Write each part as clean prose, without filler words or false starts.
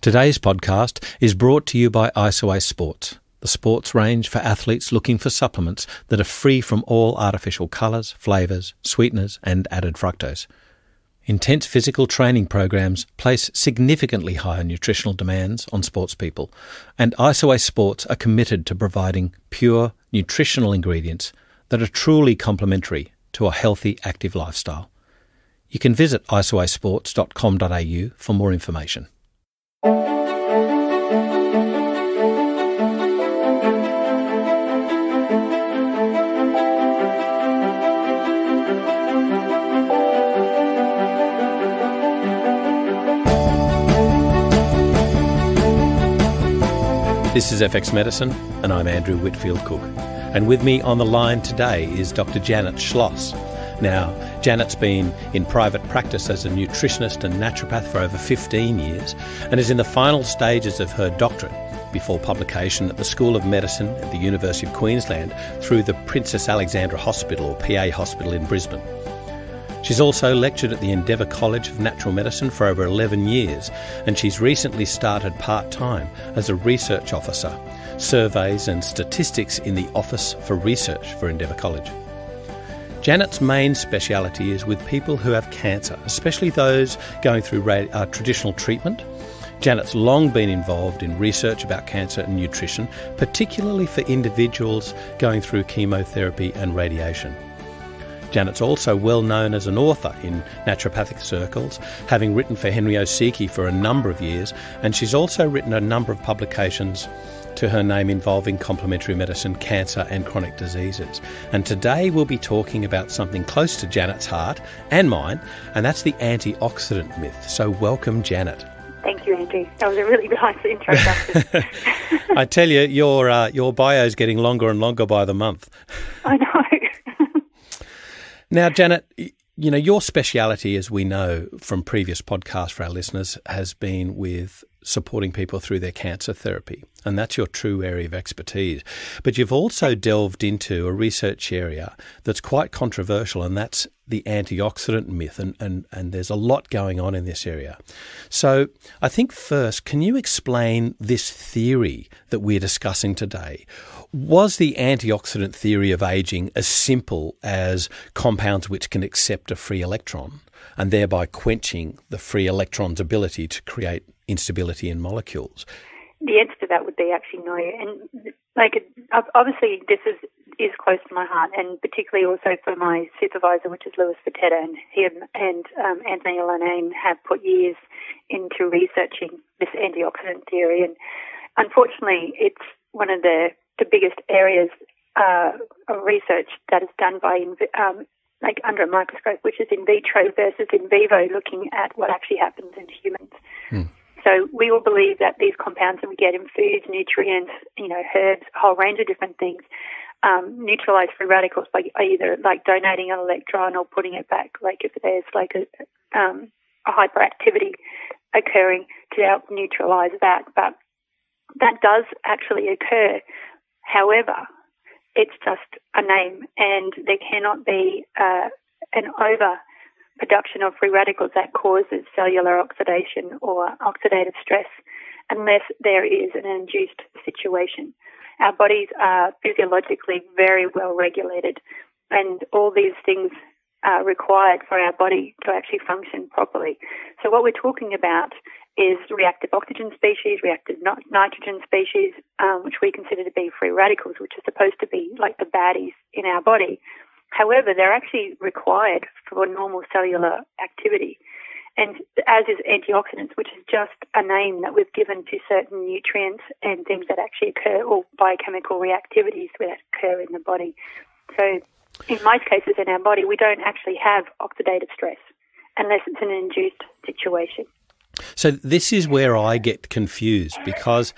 Today's podcast is brought to you by IsoA Sports, the sports range for athletes looking for supplements that are free from all artificial colours, flavours, sweeteners and added fructose. Intense physical training programs place significantly higher nutritional demands on sports people, and IsoA Sports are committed to providing pure nutritional ingredients that are truly complementary to a healthy, active lifestyle. You can visit isoasports.com.au for more information. This is FX Medicine, and I'm Andrew Whitfield Cook. And with me on the line today is Dr. Janet Schloss. Now, Janet's been in private practice as a nutritionist and naturopath for over 15 years and is in the final stages of her doctorate before publication at the School of Medicine at the University of Queensland through the Princess Alexandra Hospital, or PA Hospital in Brisbane. She's also lectured at the Endeavour College of Natural Medicine for over 11 years, and she's recently started part-time as a research officer, surveys and statistics in the Office for Research for Endeavour College. Janet's main speciality is with people who have cancer, especially those going through traditional treatment. Janet's long been involved in research about cancer and nutrition, particularly for individuals going through chemotherapy and radiation. Janet's also well known as an author in naturopathic circles, having written for Henry Osiecki for a number of years, and she's also written a number of publications to her name involving complementary medicine, cancer and chronic diseases. And today we'll be talking about something close to Janet's heart and mine, and that's the antioxidant myth. So welcome, Janet. Thank you, Andrew. That was a really nice introduction. I tell you, your bio's getting longer and longer by the month. I know. Now, Janet, you know, your speciality, as we know from previous podcasts for our listeners, has been with supporting people through their cancer therapy, and that's your true area of expertise. But you've also delved into a research area that's quite controversial, and that's the antioxidant myth, and there's a lot going on in this area. So I think first, can you explain this theory that we're discussing today? Was the antioxidant theory of aging as simple as compounds which can accept a free electron and thereby quenching the free electron's ability to create instability in molecules? The answer to that would be actually no. And like, obviously this is close to my heart, and particularly also for my supervisor, which is Louis Vitetta, and him and Anthony Lanine have put years into researching this antioxidant theory. And unfortunately, it's one of the biggest areas of research that is done by, like, under a microscope, which is in vitro versus in vivo, looking at what actually happens in humans. Mm. So we all believe that these compounds that we get in foods, nutrients, you know, herbs, a whole range of different things, neutralize free radicals by either, like, donating an electron or putting it back, like if there's like a hyperactivity occurring, to help neutralize that. But that does actually occur. However, it's just a name, and there cannot be an overproduction of free radicals that causes cellular oxidation or oxidative stress unless there is an induced situation. Our bodies are physiologically very well regulated, and all these things are required for our body to actually function properly. So what we're talking about is reactive oxygen species, reactive nitrogen species, which we consider to be free radicals, which are supposed to be like the baddies in our body. However, they're actually required for normal cellular activity, and as is antioxidants, which is just a name that we've given to certain nutrients and things that actually occur, or biochemical reactivities that occur in the body. So in most cases in our body, we don't actually have oxidative stress unless it's an induced situation. So this is where I get confused, because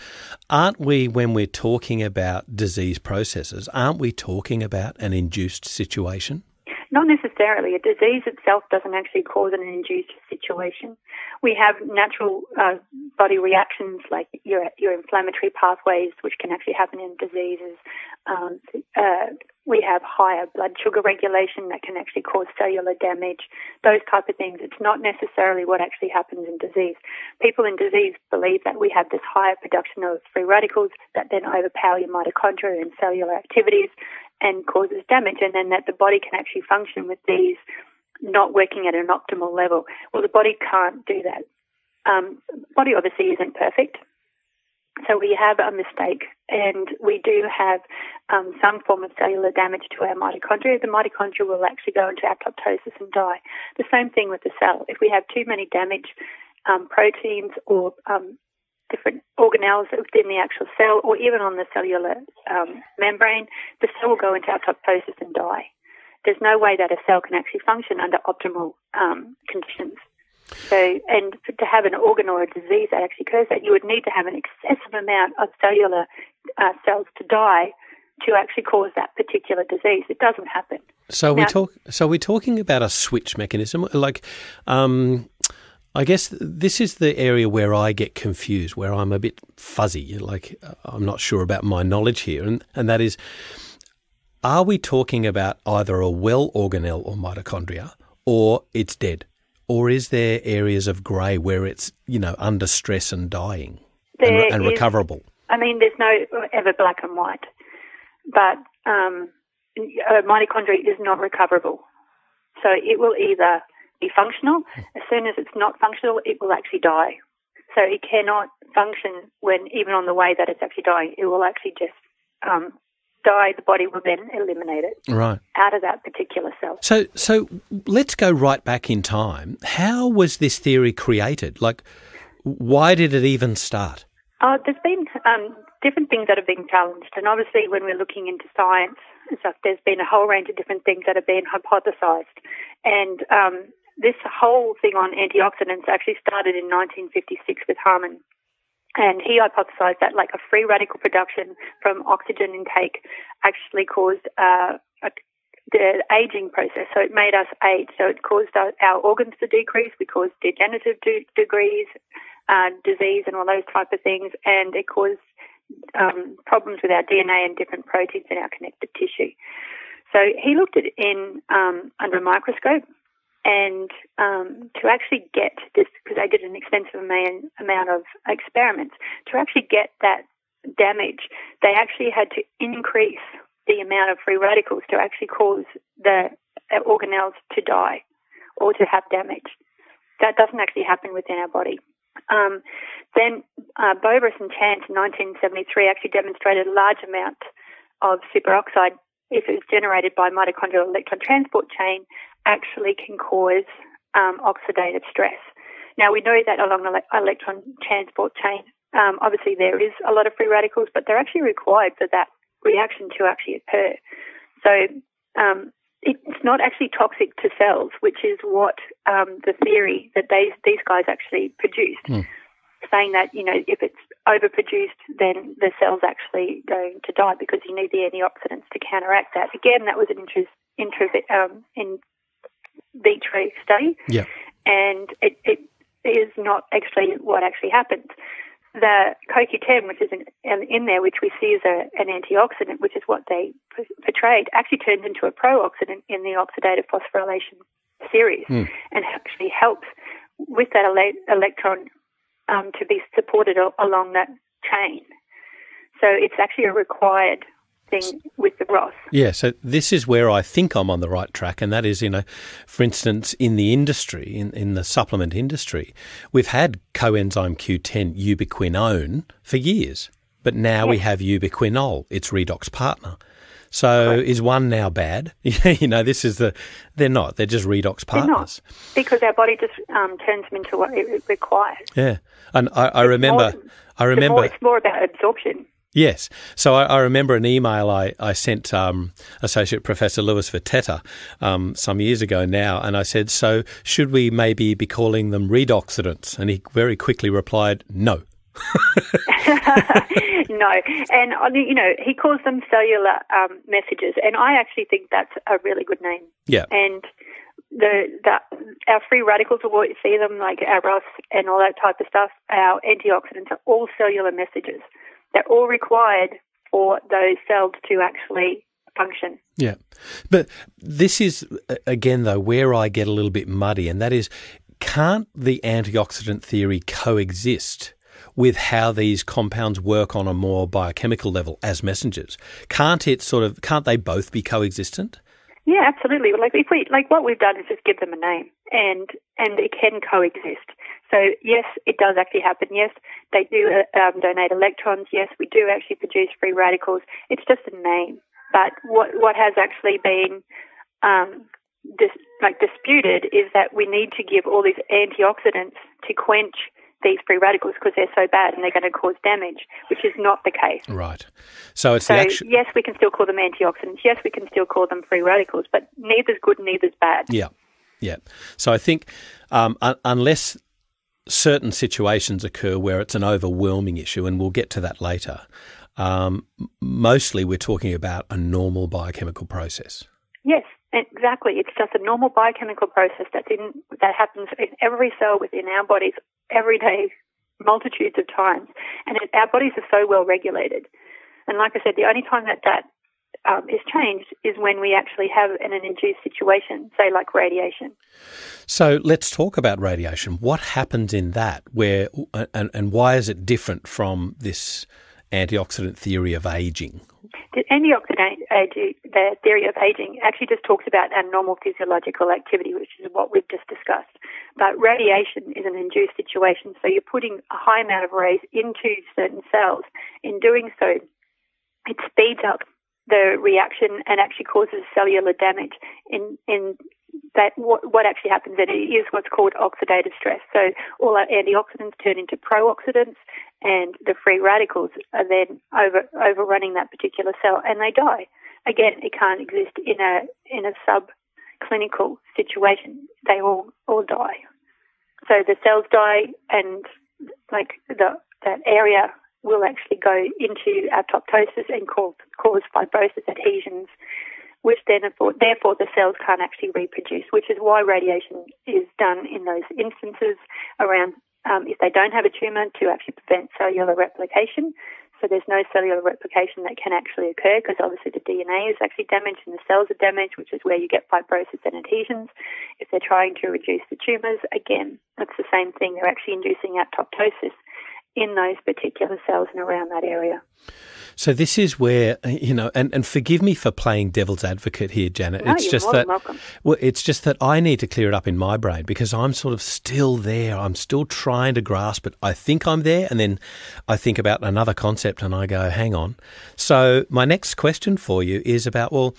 aren't we, when we're talking about disease processes, aren't we talking about an induced situation? Not necessarily. A disease itself doesn't actually cause an induced situation. We have natural body reactions, like your inflammatory pathways, which can actually happen in diseases, we have higher blood sugar regulation that can actually cause cellular damage, those type of things. It's not necessarily what actually happens in disease. People in disease believe that we have this higher production of free radicals that then overpower your mitochondria and cellular activities and causes damage, and then that the body can actually function with these not working at an optimal level. Well, the body can't do that. Body obviously isn't perfect. So we have a mistake, and we do have some form of cellular damage to our mitochondria. The mitochondria will actually go into apoptosis and die. The same thing with the cell. If we have too many damaged proteins or different organelles within the actual cell or even on the cellular membrane, the cell will go into apoptosis and die. There's no way that a cell can actually function under optimal conditions. So, and to have an organ or a disease that actually occurs, that you would need to have an excessive amount of cellular cells to die to actually cause that particular disease. It doesn't happen. So we're talking about a switch mechanism. Like, I guess this is the area where I get confused, where I'm a bit fuzzy. Like, I'm not sure about my knowledge here, and that is, are we talking about either a well organelle or mitochondria, or it's dead? Or is there areas of grey where it's, you know, under stress and dying and recoverable? I mean, there's no ever black and white, but mitochondria is not recoverable. So it will either be functional. As soon as it's not functional, it will actually die. So it cannot function when even on the way that it's actually dying. It will actually just die, the body will then eliminate it out of that particular cell. So let's go right back in time. How was this theory created? Like, why did it even start? There's been different things that have been challenged, and obviously when we're looking into science and stuff, there's been a whole range of different things that have been hypothesised. And this whole thing on antioxidants actually started in 1956 with Harman. And he hypothesized that like a free radical production from oxygen intake actually caused the aging process. So it made us age. So it caused our organs to decrease. We caused degenerative disease and all those type of things. And it caused problems with our DNA and different proteins in our connective tissue. So he looked at it in under a microscope. And to actually get this, because I did an extensive amount of experiments, to actually get that damage, they actually had to increase the amount of free radicals to actually cause the organelles to die or to have damage. That doesn't actually happen within our body. Then Boveris and Chant in 1973 actually demonstrated a large amount of superoxide, if it's generated by mitochondrial electron transport chain, actually can cause oxidative stress. Now, we know that along the electron transport chain, obviously there is a lot of free radicals, but they're actually required for that reaction to actually occur. So it's not actually toxic to cells, which is what the theory that these guys actually produced, saying that, you know, if it's overproduced, then the cell's actually going to die because you need the antioxidants to counteract that. Again, that was an in vitro study, and it is not actually what actually happens. The CoQ10, which is in there, which we see as an antioxidant, which is what they portrayed, actually turns into a pro-oxidant in the oxidative phosphorylation series and actually helps with that electron to be supported along that chain. So it's actually a required thing with the ROS. Yeah, so this is where I think I'm on the right track, and that is, you know, for instance, in the industry, in the supplement industry, we've had coenzyme Q10 ubiquinone for years, but now we have ubiquinol, its redox partner. So is one now bad? You know, this is they're not. They're just redox partners. They're not, because our body just turns them into what it requires. Yeah, and I remember it's more about absorption. Yes. So I remember an email I sent Associate Professor Louis Vitetta some years ago now, and I said, so should we maybe be calling them redoxidants? And he very quickly replied, no. No. And, you know, he calls them cellular messages, and I actually think that's a really good name. Yeah. And our free radicals are what you see them, like our ROS and all that type of stuff. Our antioxidants are all cellular messages. They're all required for those cells to actually function. Yeah. But this is, again, though, where I get a little bit muddy, and that is, can't the antioxidant theory coexist with how these compounds work on a more biochemical level as messengers? Can't they both be coexistent? Yeah, absolutely. Like what we've done is just give them a name, and it can coexist. So yes, it does actually happen. Yes, they do donate electrons. Yes, we do actually produce free radicals. It's just a name. But what has actually been disputed is that we need to give all these antioxidants to quench these free radicals because they're so bad and they're going to cause damage, which is not the case. Right. So it's yes, we can still call them antioxidants. Yes, we can still call them free radicals, but neither's good, neither's bad. Yeah, yeah. So I think unless certain situations occur where it's an overwhelming issue, and we'll get to that later, mostly we're talking about a normal biochemical process. Yes. Exactly. It's just a normal biochemical process that happens in every cell within our bodies every day, multitudes of times. And our bodies are so well regulated. And like I said, the only time that is changed is when we actually have an induced situation, say like radiation. So let's talk about radiation. What happens in that? Where and why is it different from this antioxidant theory of aging? The antioxidant theory of aging actually just talks about our normal physiological activity, which is what we've just discussed. But radiation is an induced situation, so you're putting a high amount of rays into certain cells. In doing so, it speeds up the reaction and actually causes cellular damage. What actually happens then is what's called oxidative stress. So all our antioxidants turn into pro-oxidants, and the free radicals are then overrunning that particular cell, and they die. Again, it can't exist in a subclinical situation. They all die. So the cells die, and that area will actually go into apoptosis and cause fibrosis, adhesions, which then therefore the cells can't actually reproduce, which is why radiation is done in those instances around if they don't have a tumour, to actually prevent cellular replication. So there's no cellular replication that can actually occur because obviously the DNA is actually damaged and the cells are damaged, which is where you get fibrosis and adhesions. If they're trying to reduce the tumours, again, it's the same thing. They're actually inducing apoptosis in those particular cells and around that area. So this is where, and forgive me for playing devil's advocate here, Janet. No, you're more than welcome. Well, it's just that I need to clear it up in my brain because I'm sort of still there. I'm still trying to grasp it. I think I'm there, and then I think about another concept and I go, hang on. So my next question for you is about, well,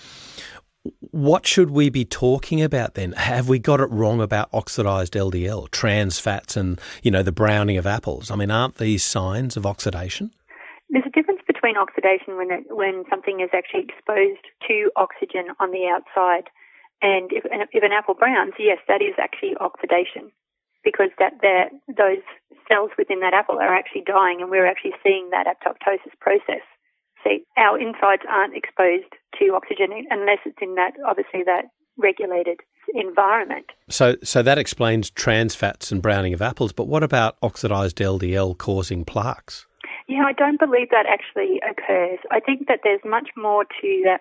what should we be talking about then? Have we got it wrong about oxidized LDL, trans fats and, the browning of apples? I mean, aren't these signs of oxidation? There's a difference between oxidation when something is actually exposed to oxygen on the outside. And if an apple browns, yes, that is actually oxidation because those cells within that apple are actually dying and we're actually seeing that apoptosis process. See, our insides aren't exposed to oxygen unless it's in that regulated environment. So that explains trans fats and browning of apples, but what about oxidized LDL causing plaques? Yeah, I don't believe that actually occurs. I think that there's much more to that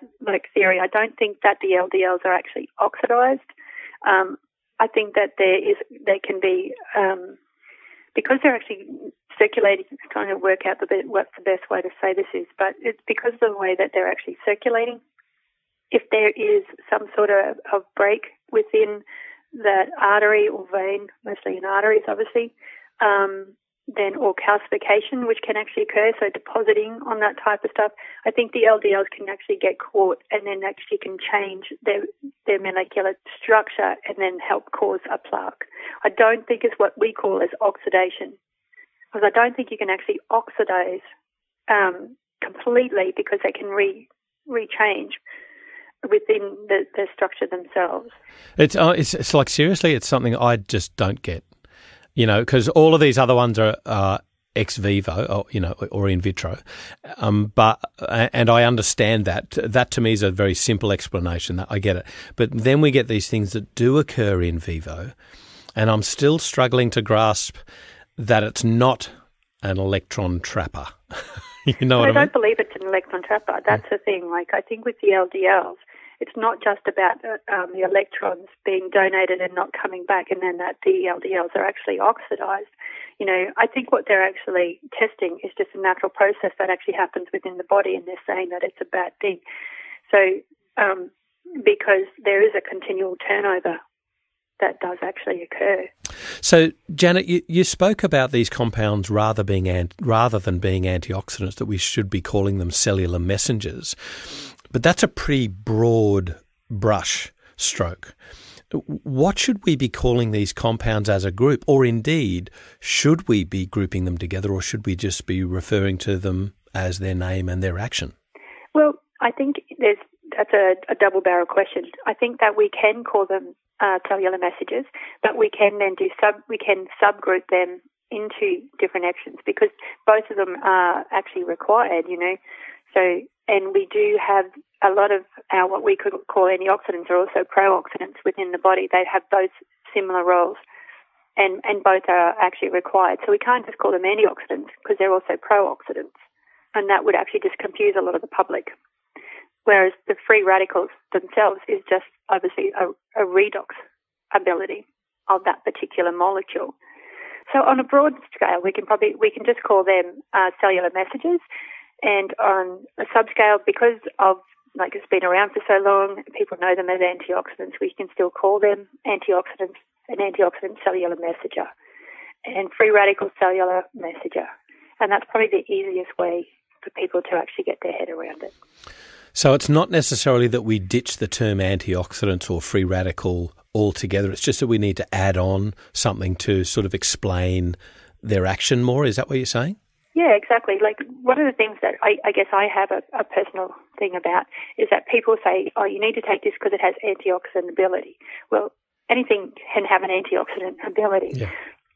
theory. I don't think that the LDLs are actually oxidized. I think that there can be... because they're actually circulating, it's trying to work out what's the best way to say this is, but it's because of the way that they're actually circulating. If there is some sort of break within that artery or vein, mostly in arteries, obviously, then or calcification, which can actually occur, so depositing on that type of stuff, I think the LDLs can actually get caught and then actually can change their molecular structure and then help cause a plaque. I don't think it's what we call as oxidation, because I don't think you can actually oxidize completely because they can rechange within the structure themselves. It's like, seriously, it's something I just don't get. Because all of these other ones are ex vivo, or in vitro. And I understand that. That to me is a very simple explanation. That I get it. But then we get these things that do occur in vivo, and I'm still struggling to grasp that it's not an electron trapper. You know what I mean? I don't believe it's an electron trapper. That's the thing. Like, I think with the LDLs, it's not just about the electrons being donated and not coming back, and then that the LDLs are actually oxidized. You know, I think what they're actually testing is just a natural process that actually happens within the body, and they're saying that it's a bad thing. So because there is a continual turnover that does actually occur. So, Janet, you spoke about these compounds rather than being antioxidants, that we should be calling them cellular messengers. But that's a pretty broad brush stroke. What should we be calling these compounds as a group? Or indeed, should we be grouping them together, or should we just be referring to them as their name and their action? Well, I think that's a double-barrel question. I think that we can call them cellular messages, but we can then subgroup them into different actions, because both of them are actually required, you know. So, and we do have a lot of our, what we could call antioxidants, are also pro-oxidants within the body. They have both similar roles, and both are actually required. So we can't just call them antioxidants, because they're also pro-oxidants, and that would actually just confuse a lot of the public. Whereas the free radicals themselves is just obviously a redox ability of that particular molecule. So on a broad scale, we can just call them cellular messages. And on a subscale, because of, like, it's been around for so long, people know them as antioxidants, we can still call them antioxidants, an antioxidant cellular messenger, and free radical cellular messenger. And that's probably the easiest way for people to actually get their head around it. So it's not necessarily that we ditch the term antioxidants or free radical altogether. It's just that we need to add on something to sort of explain their action more. Is that what you're saying? Yeah, exactly. Like, one of the things that I guess I have a personal thing about is that people say, oh, you need to take this because it has antioxidant ability. Well, anything can have an antioxidant ability. Yeah.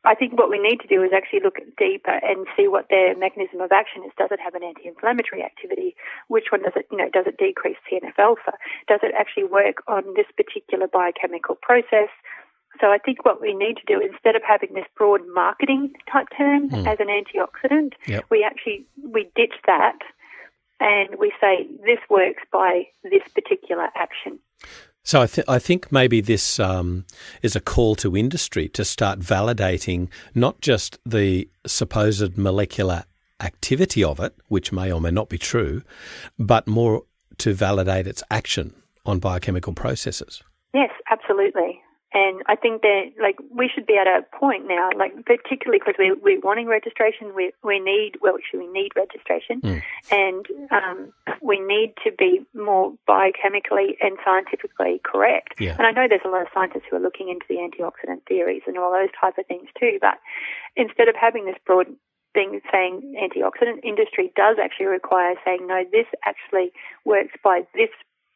I think what we need to do is actually look deeper and see what their mechanism of action is. Does it have an anti-inflammatory activity? Which one does it, you know, does it decrease TNF-alpha? Does it actually work on this particular biochemical process? So I think what we need to do, instead of having this broad marketing type term as an antioxidant, we ditch that and we say this works by this particular action. So I think maybe this is a call to industry to start validating not just the supposed molecular activity of it, which may or may not be true, but more to validate its action on biochemical processes. Yes, absolutely. And I think that, like, we should be at a point now, like, particularly because we're wanting registration, we need registration, and we need to be more biochemically and scientifically correct. Yeah. And I know there's a lot of scientists who are looking into the antioxidant theories and all those type of things too, but instead of having this broad thing saying antioxidant, industry does actually require saying, no, this actually works by this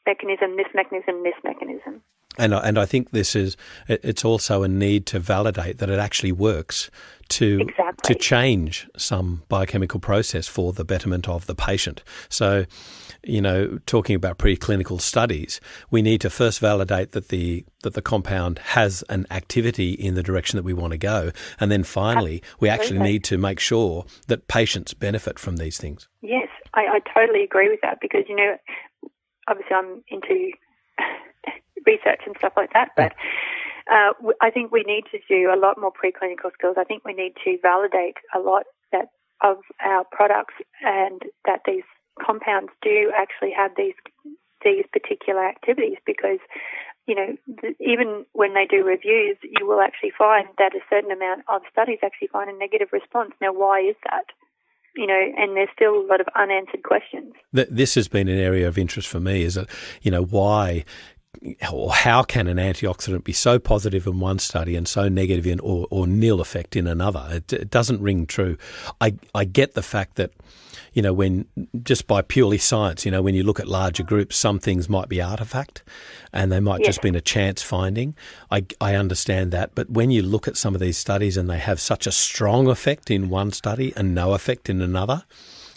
mechanism, this mechanism, this mechanism. And I think it's also a need to validate that it actually works to change some biochemical process for the betterment of the patient. So, you know, talking about preclinical studies, we need to first validate that the compound has an activity in the direction that we want to go, and then finally we actually need to make sure that patients benefit from these things. Yes, I totally agree with that, because, you know, obviously I'm into research and stuff like that, but I think we need to do a lot more preclinical skills. I think we need to validate a lot of our products, and that these compounds do actually have these particular activities, because, you know, even when they do reviews, you will actually find that a certain amount of studies actually find a negative response. Now, why is that? You know, and there's still a lot of unanswered questions. This has been an area of interest for me, is that, you know, why or how can an antioxidant be so positive in one study and so negative in or nil effect in another? It doesn't ring true. I get the fact that, you know, when just by purely science, you know, when you look at larger groups, some things might be artifact and they might just been a chance finding. I understand that. But when you look at some of these studies and they have such a strong effect in one study and no effect in another,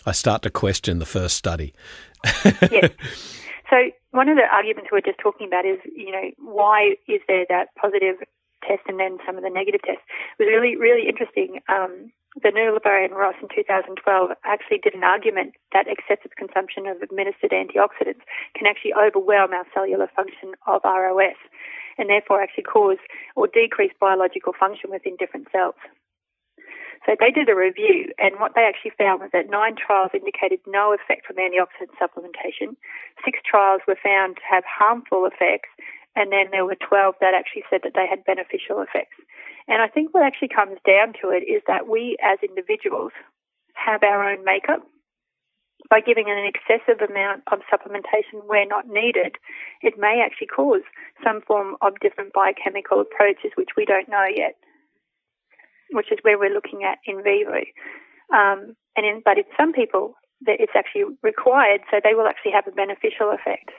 I start to question the first study. Yes. So one of the arguments we were just talking about is, you know, why is there that positive test and then some of the negative tests? It was really, really interesting the Nullabari and Ross in 2012 actually did an argument that excessive consumption of administered antioxidants can actually overwhelm our cellular function of ROS and therefore actually cause or decrease biological function within different cells. So they did a review, and what they actually found was that 9 trials indicated no effect from antioxidant supplementation, 6 trials were found to have harmful effects, and then there were 12 that actually said that they had beneficial effects. And I think what actually comes down to it is that we as individuals have our own makeup. By giving an excessive amount of supplementation where not needed, it may actually cause some form of different biochemical approaches, which we don't know yet, which is where we're looking at in vivo. But in some people, it's actually required, so they will actually have a beneficial effect.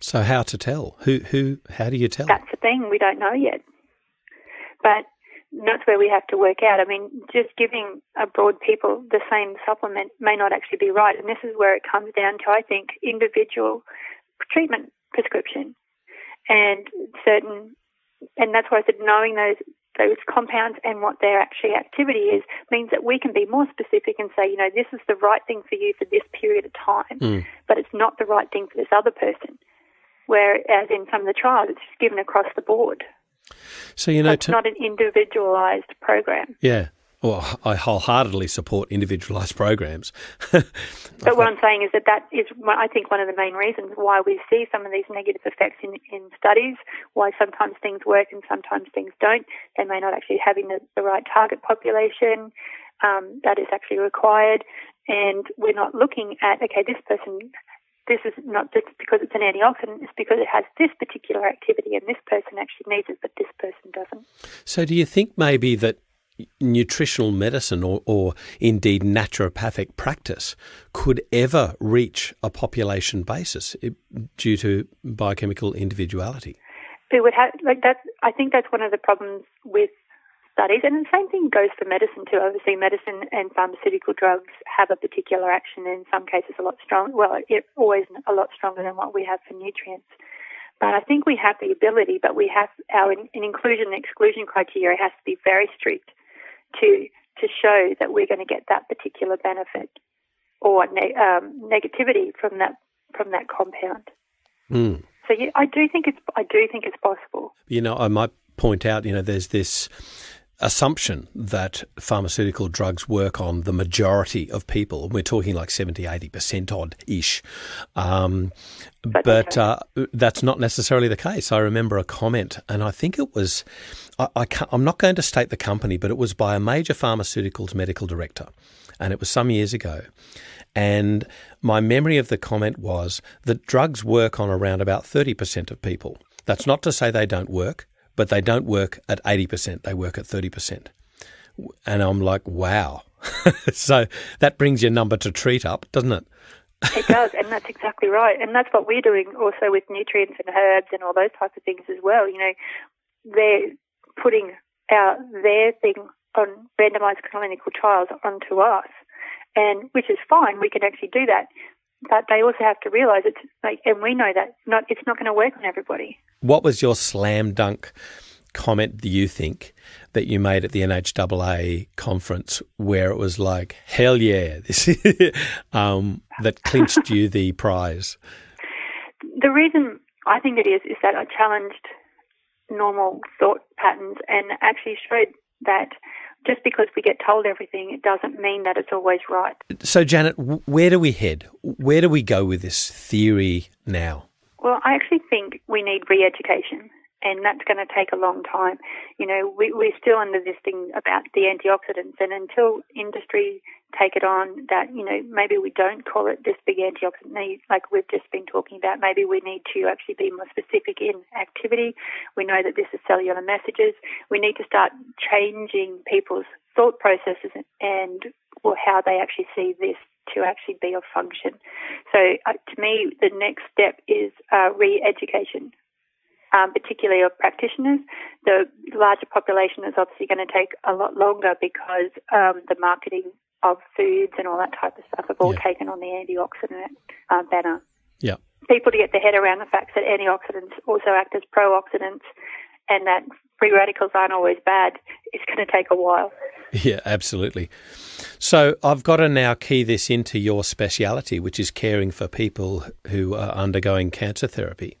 So how to tell? How do you tell? That's the thing, we don't know yet. But that's where we have to work out. I mean, just giving broad people the same supplement may not actually be right. And this is where it comes down to, I think, individual treatment prescription and certain, and that's why I said knowing those compounds and what their actual activity is means that we can be more specific and say, you know, this is the right thing for you for this period of time, but it's not the right thing for this other person. Whereas in some of the trials, it's just given across the board. So, you know, so it's not an individualised program. Yeah. Well, I wholeheartedly support individualised programs. But what I'm saying is that is, I think, one of the main reasons why we see some of these negative effects in studies, why sometimes things work and sometimes things don't. They may not actually having the right target population that is actually required. And we're not looking at, okay, this person, this is not just because it's an antioxidant, it's because it has this particular activity and this person actually needs it, but this person doesn't. So do you think maybe that nutritional medicine or indeed naturopathic practice could ever reach a population basis due to biochemical individuality? It would have, like that. I think that's one of the problems with studies, and the same thing goes for medicine too. Obviously, medicine and pharmaceutical drugs have a particular action, in some cases a lot stronger, well, it always a lot stronger than what we have for nutrients. But I think we have the ability, but we have our an inclusion and exclusion criteria has to be very strict to show that we're going to get that particular benefit or negativity from that compound. Mm. So yeah, I do think it's possible. You know, I might point out, you know, there's this assumption that pharmaceutical drugs work on the majority of people. We're talking like 70, 80% odd-ish. That's not necessarily the case. I remember a comment, and I think it was, I'm not going to state the company, but it was by a major pharmaceuticals medical director, and it was some years ago. And my memory of the comment was that drugs work on around about 30% of people. That's not to say they don't work, but they don't work at 80%, they work at 30%. And I'm like, wow. So that brings your number to treat up, doesn't it? It does, and that's exactly right. And that's what we're doing also with nutrients and herbs and all those types of things as well. You know, they're putting out their thing on randomized clinical trials onto us, and which is fine, we can actually do that. But they also have to realise it's like, and we know that it's not going to work on everybody. What was your slam dunk comment, do you think, that you made at the NHAA conference where it was like, hell yeah, this that clinched you the prize? The reason I think it is that I challenged normal thought patterns and actually showed that just because we get told everything, it doesn't mean that it's always right. So, Janet, where do we head? Where do we go with this theory now? Well, I actually think we need re-education, and that's going to take a long time. You know, we're still under this thing about the antioxidants, and until industry take it on that, you know, maybe we don't call it this big antioxidant need like we've just been talking about. Maybe we need to actually be more specific in activity. We know that this is cellular messages. We need to start changing people's thought processes or how they actually see this to actually be of function. So to me, the next step is re-education. Particularly of practitioners. The larger population is obviously going to take a lot longer because the marketing of foods and all that type of stuff have all taken on the antioxidant banner. Yeah, people to get their head around the fact that antioxidants also act as pro-oxidants and that free radicals aren't always bad, it's going to take a while. Yeah, absolutely. So I've got to now key this into your speciality, which is caring for people who are undergoing cancer therapy.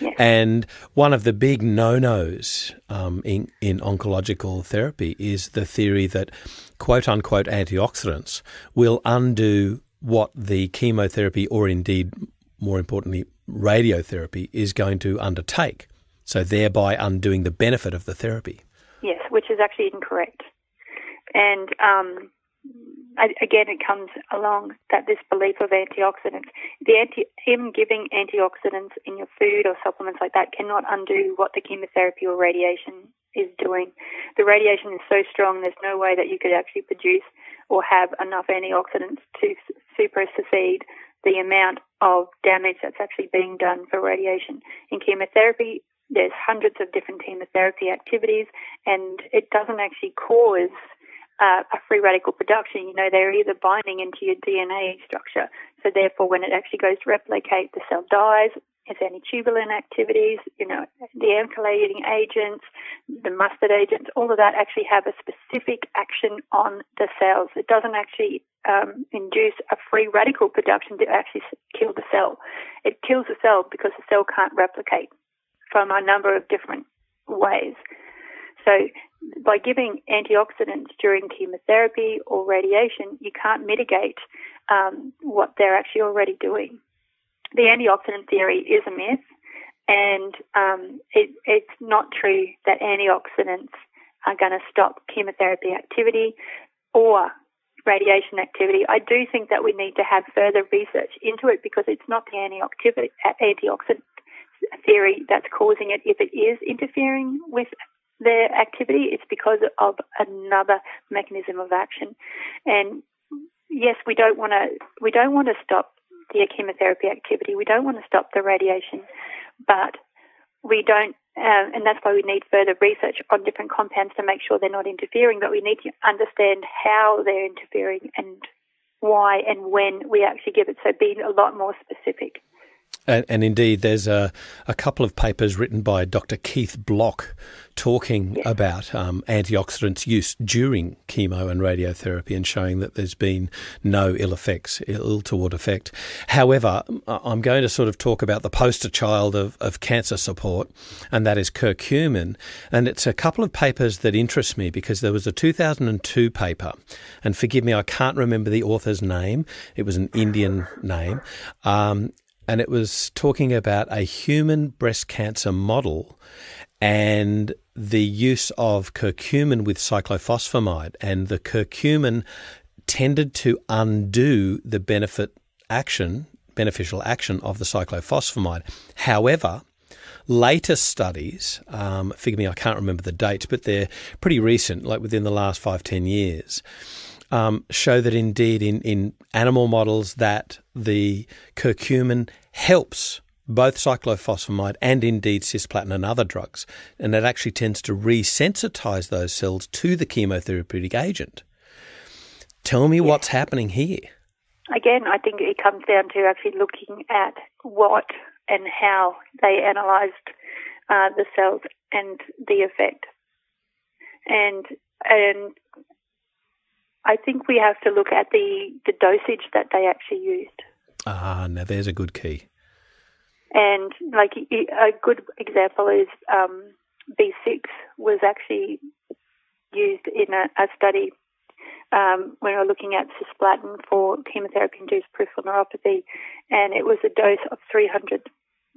Yes. And one of the big no-nos in oncological therapy is the theory that quote-unquote antioxidants will undo what the chemotherapy or indeed, more importantly, radiotherapy is going to undertake, so thereby undoing the benefit of the therapy. Yes, which is actually incorrect. And again, it comes along that this belief of antioxidants, even giving antioxidants in your food or supplements like that cannot undo what the chemotherapy or radiation is doing. The radiation is so strong, there's no way that you could actually produce or have enough antioxidants to supersede the amount of damage that's actually being done for radiation. In chemotherapy, there's hundreds of different chemotherapy activities, and it doesn't actually cause a free radical production. You know, they're either binding into your DNA structure, so therefore when it actually goes to replicate, the cell dies. It's antitubulin activities, you know, the alkylating agents, the mustard agents, all of that actually have a specific action on the cells. It doesn't actually induce a free radical production to actually kill the cell. It kills the cell because the cell can't replicate from a number of different ways. So by giving antioxidants during chemotherapy or radiation, you can't mitigate what they're actually already doing. The antioxidant theory is a myth, and it's not true that antioxidants are going to stop chemotherapy activity or radiation activity. I do think that we need to have further research into it, because it's not the antioxidant theory that's causing it. If it is interfering with their activity, it's because of another mechanism of action. And yes, we don't want to stop the chemotherapy activity. We don't want to stop the radiation, but we don't, and that's why we need further research on different compounds to make sure they're not interfering, but we need to understand how they're interfering and why and when we actually give it, so being a lot more specific. And indeed, there's a couple of papers written by Dr. Keith Block talking yes. about antioxidants use during chemo and radiotherapy, and showing that there's been no ill-toward effect. However, I'm going to sort of talk about the poster child of cancer support, and that is curcumin. And it's a couple of papers that interest me, because there was a 2002 paper, and forgive me, I can't remember the author's name. It was an Indian name. And it was talking about a human breast cancer model and the use of curcumin with cyclophosphamide, and the curcumin tended to undo the beneficial action of the cyclophosphamide. However, later studies, forgive me, I can't remember the dates, but they're pretty recent, like within the last 5–10 years, show that indeed in animal models that the curcumin helps both cyclophosphamide and indeed cisplatin and other drugs, and it actually tends to resensitize those cells to the chemotherapeutic agent. Tell me yes. what's happening here. Again, I think it comes down to actually looking at what and how they analyzed the cells and the effect. And I think we have to look at the dosage that they actually used. Ah, now there's a good key. And like a good example is B6 was actually used in a study when we were looking at cisplatin for chemotherapy-induced peripheral neuropathy, and it was a dose of 300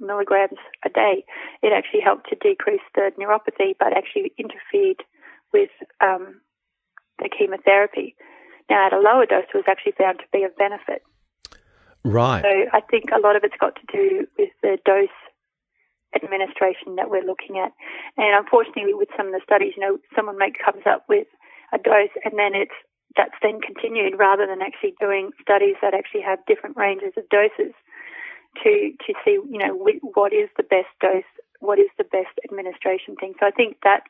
milligrams a day. It actually helped to decrease the neuropathy, but actually interfered with the chemotherapy. Now, at a lower dose, it was actually found to be of benefit. Right. So I think a lot of it's got to do with the dose administration that we're looking at. And unfortunately, with some of the studies, you know, someone comes up with a dose, and then that's then continued, rather than actually doing studies that actually have different ranges of doses to see, you know, what is the best dose, what is the best administration thing. So I think that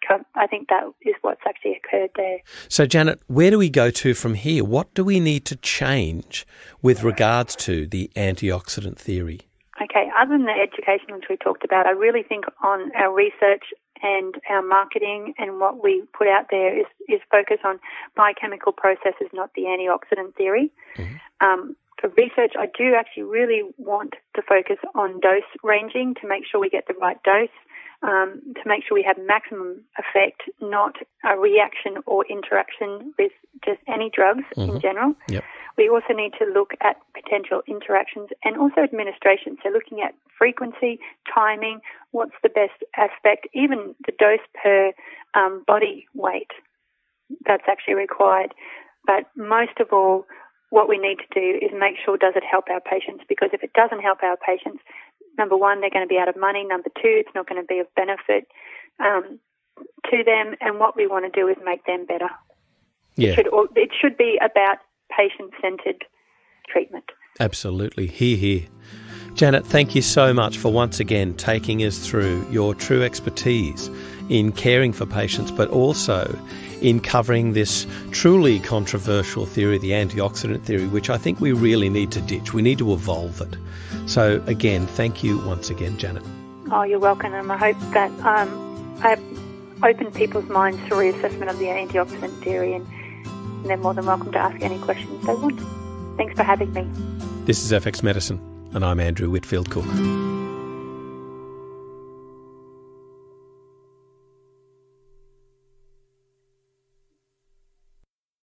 is what's actually occurred there. So Janet, where do we go to from here? What do we need to change with regards to the antioxidant theory? Okay, other than the education which we talked about, I really think on our research and our marketing and what we put out there is focus on biochemical processes, not the antioxidant theory. Mm-hmm. For research, I do actually really want to focus on dose ranging to make sure we get the right dose, to make sure we have maximum effect, not a reaction or interaction with just any drugs mm-hmm. in general. Yep. We also need to look at potential interactions and also administration. So looking at frequency, timing, what's the best aspect, even the dose per body weight that's actually required. But most of all, what we need to do is make sure, does it help our patients? Because if it doesn't help our patients, number one, they're going to be out of money. Number two, it's not going to be of benefit to them. And what we want to do is make them better. Yeah. It should be about patient-centred treatment. Absolutely. Hear, hear. Janet, thank you so much for once again taking us through your true expertise in caring for patients, but also in covering this truly controversial theory, the antioxidant theory, which I think we really need to ditch. We need to evolve it. So again, thank you once again, Janet. Oh, you're welcome. And I hope that I've opened people's minds to reassessment of the antioxidant theory, and they're more than welcome to ask any questions they want. Thanks for having me. This is FX Medicine, and I'm Andrew Whitfield Cook.